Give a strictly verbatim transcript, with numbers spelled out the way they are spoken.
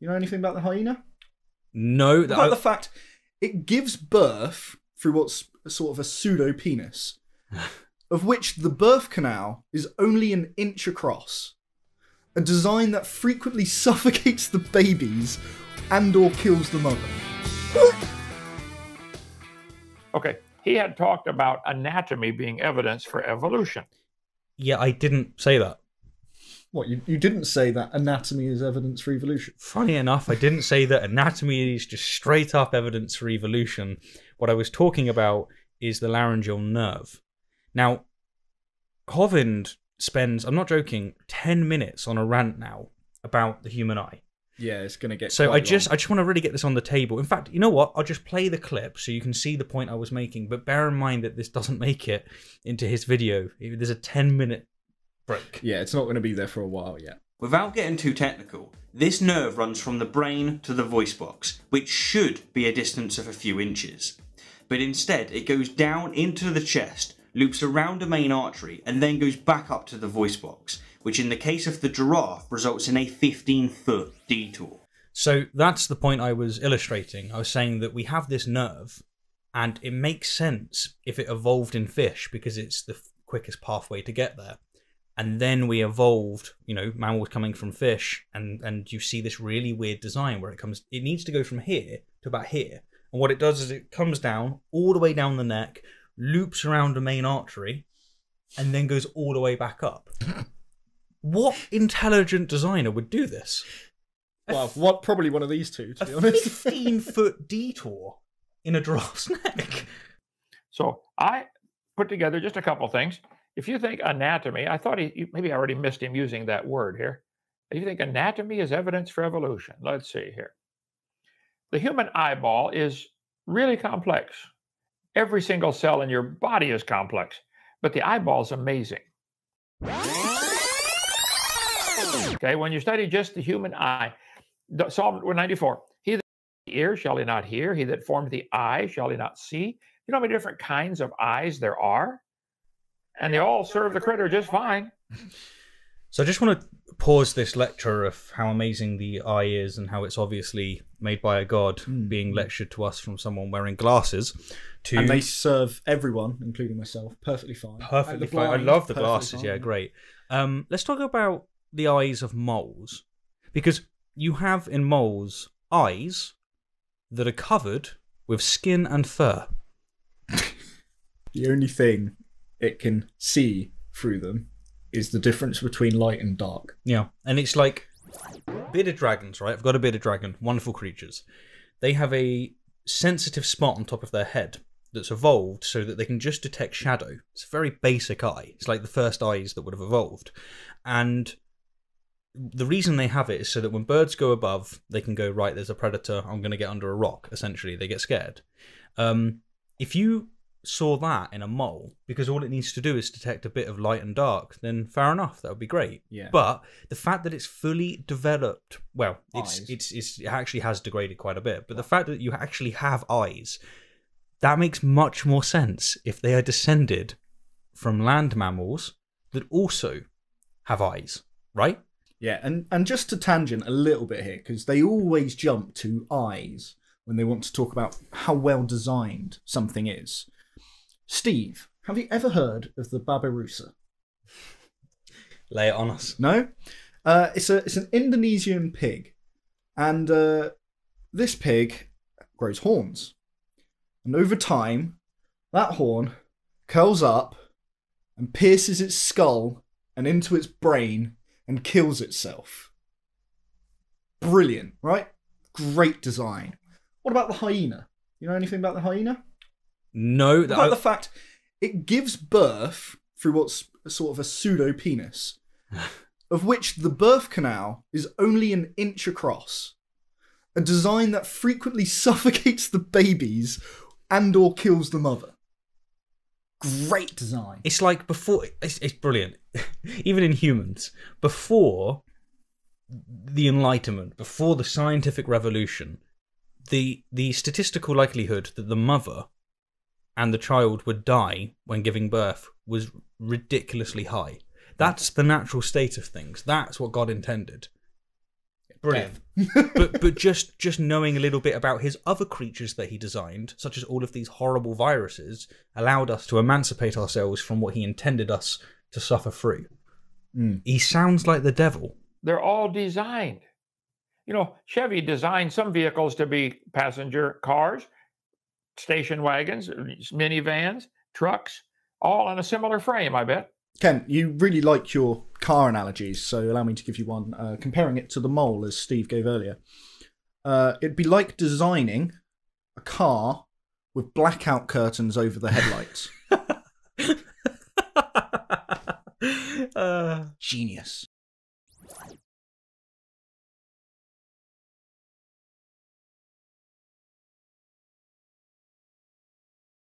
You know anything about the hyena? No. That about I... the fact it gives birth through what's sort of a pseudo-penis, of which the birth canal is only an inch across. A design that frequently suffocates the babies and or kills the mother. Okay, he had talked about anatomy being evidence for evolution. Yeah, I didn't say that. What, you, you didn't say that anatomy is evidence for evolution? Funny enough, I didn't say that anatomy is just straight up evidence for evolution. What I was talking about is the laryngeal nerve. Now, Hovind spends, I'm not joking, ten minutes on a rant now about the human eye. Yeah, it's going to get So I just long. I just want to really get this on the table. In fact, you know what? I'll just play the clip so you can see the point I was making, but bear in mind that this doesn't make it into his video. There's a ten minute break. Yeah, it's not going to be there for a while yet. Without getting too technical, this nerve runs from the brain to the voice box, which should be a distance of a few inches. But instead, it goes down into the chest, loops around a main artery, and then goes back up to the voice box, which in the case of the giraffe results in a fifteen foot detour. So that's the point I was illustrating. I was saying that we have this nerve, and it makes sense if it evolved in fish, because it's the quickest pathway to get there. And then we evolved, you know, mammals coming from fish, and, and you see this really weird design where it comes, it needs to go from here to about here. And what it does is it comes down, all the way down the neck, loops around a main artery, and then goes all the way back up. What intelligent designer would do this? Well, what, probably one of these two, to be honest. A fifteen foot detour in a giraffe's neck. So I put together just a couple things. If you think anatomy, I thought he, maybe I already missed him using that word here. If you think anatomy is evidence for evolution, let's see here. The human eyeball is really complex. Every single cell in your body is complex, but the eyeball is amazing. Okay, when you study just the human eye, Psalm one ninety-four, he that formed the ear shall he not hear, he that formed the eye shall he not see. You know how many different kinds of eyes there are? And they all serve the critter just fine. So I just want to pause this lecture of how amazing the eye is and how it's obviously made by a god mm. being lectured to us from someone wearing glasses. To and they serve everyone, including myself, perfectly fine. Perfectly fine. Blind, I love the glasses. Fine. Yeah, great. Um, let's talk about the eyes of moles. Because you have in moles eyes that are covered with skin and fur. The only thing it can see through them is the difference between light and dark. Yeah, and it's like bearded dragons, right? I've got a bearded dragon, wonderful creatures. They have a sensitive spot on top of their head that's evolved so that they can just detect shadow. It's a very basic eye. It's like the first eyes that would have evolved. And the reason they have it is so that when birds go above, they can go, right, there's a predator, I'm going to get under a rock, essentially. They get scared. Um, if you saw that in a mole, because all it needs to do is detect a bit of light and dark, then fair enough, that would be great. Yeah. But the fact that it's fully developed, well, it's, it's, it's, it actually has degraded quite a bit, but wow. The fact that you actually have eyes, that makes much more sense if they are descended from land mammals that also have eyes, right? Yeah, and, and just to tangent a little bit here, because they always jump to eyes when they want to talk about how well designed something is. Steve, have you ever heard of the Babirusa? Lay it on us. No? Uh, it's, a, it's an Indonesian pig. And uh, this pig grows horns. And over time, that horn curls up and pierces its skull and into its brain and kills itself. Brilliant, right? Great design. What about the hyena? You know anything about the hyena? No, that about the fact it gives birth through what's sort of a pseudo-penis, of which the birth canal is only an inch across. A design that frequently suffocates the babies and or kills the mother. Great design. It's like before, it's, it's brilliant. Even in humans, before the Enlightenment, before the scientific revolution, the the statistical likelihood that the mother and the child would die when giving birth was ridiculously high. That's the natural state of things. That's what God intended. brilliant. but but just just knowing a little bit about his other creatures that he designed, such as all of these horrible viruses, allowed us to emancipate ourselves from what he intended us to suffer through. Mm. He sounds like the devil. They're all designed. You know, Chevy designed some vehicles to be passenger cars, station wagons, minivans, trucks, all in a similar frame, I bet. Ken, you really like your car analogies, so allow me to give you one, uh, comparing it to the mole, as Steve gave earlier. Uh, it'd be like designing a car with blackout curtains over the headlights. uh, Genius.